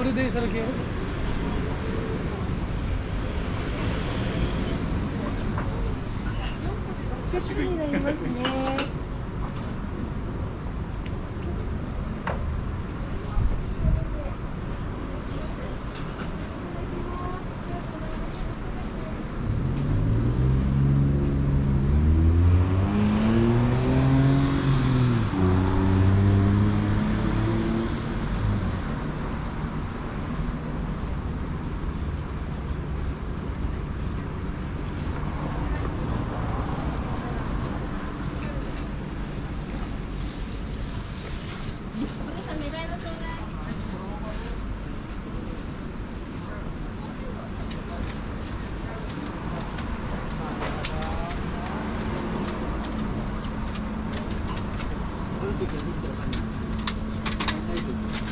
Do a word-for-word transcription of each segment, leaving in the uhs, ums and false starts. ಪ್ರದೇಶಕ್ಕೆ結構になりますね。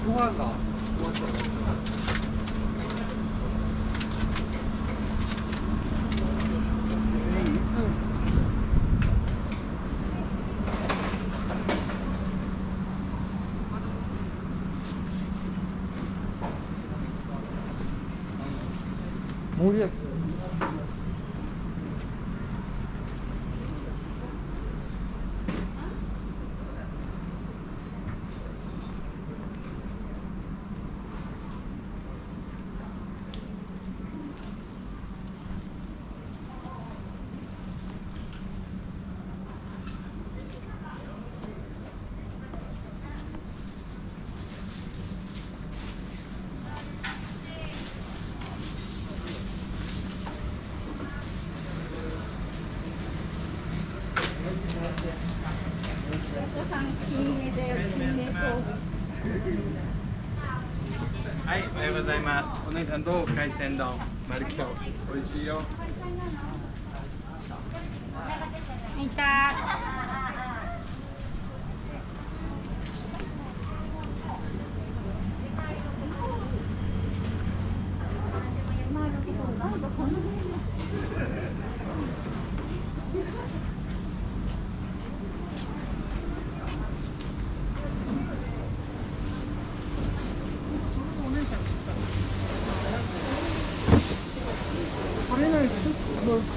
ご飯が終わっちゃうから。盛り上げて。はい、おはようございます。お姉さんと海鮮丼、丸キョウ、美味しいよ。いたー。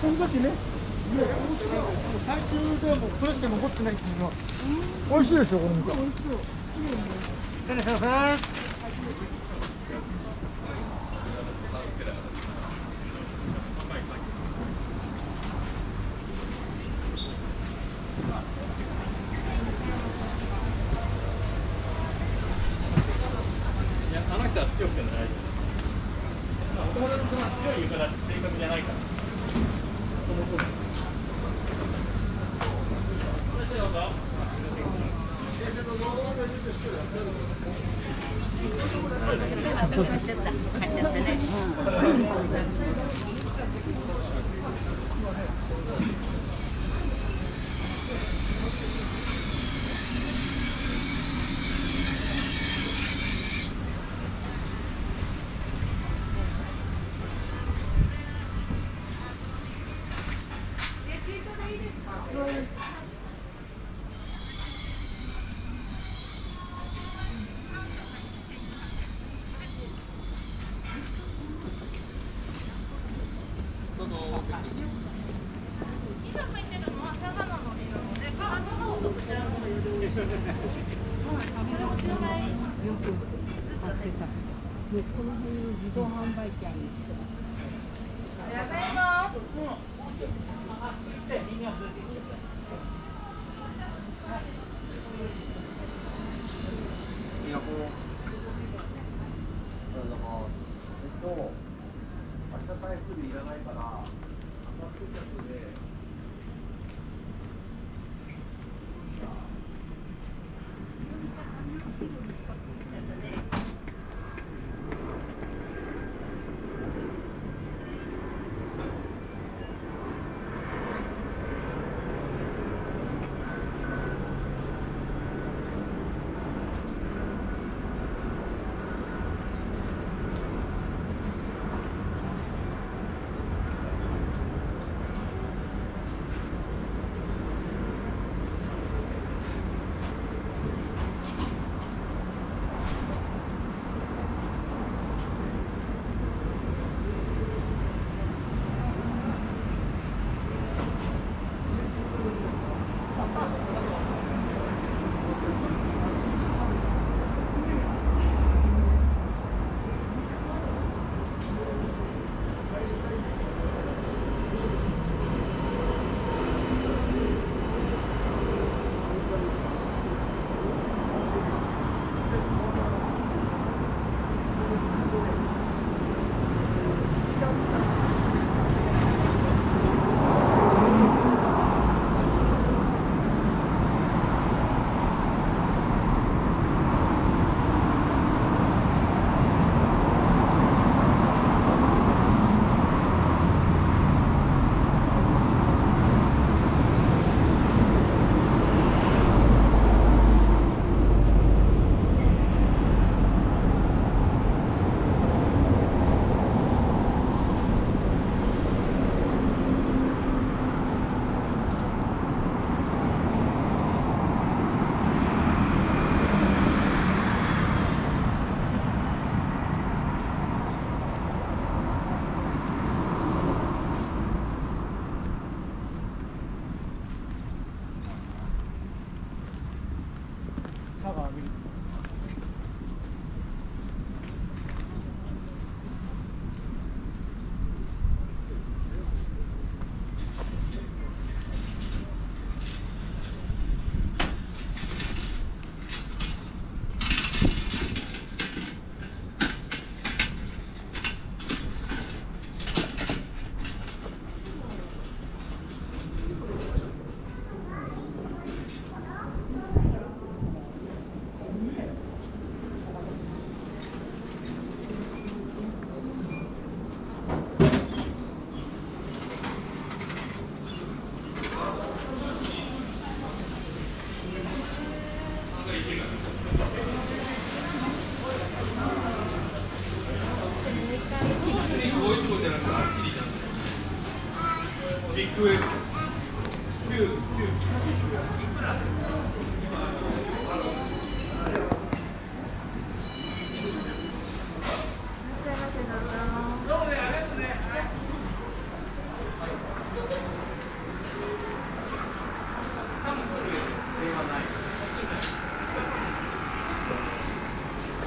その時ね、最終でもこれしか残ってないっていうのは美味しいですよ、これも。美味しそう。いただきます。いや、あの人は強くない。お友達の強い言い方、正確じゃないから。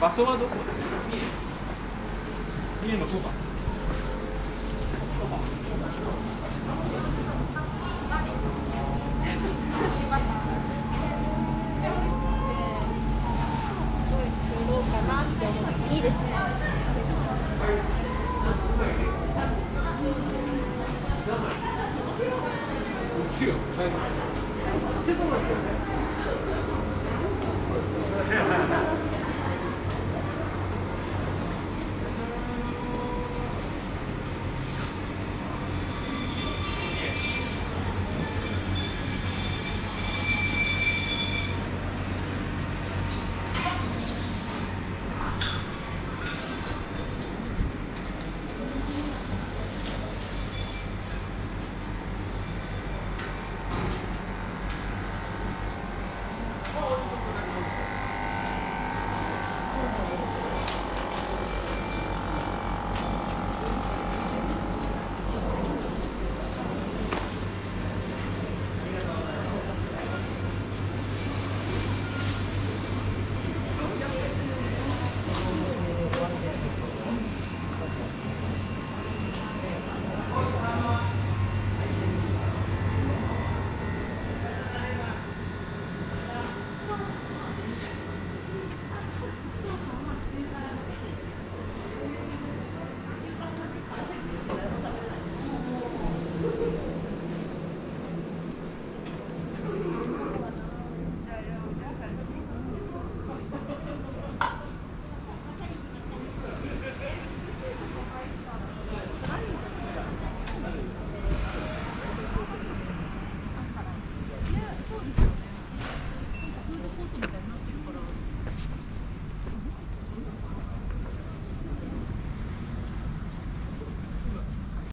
場所はどこ？三重のそば。いいですね。いちキロ。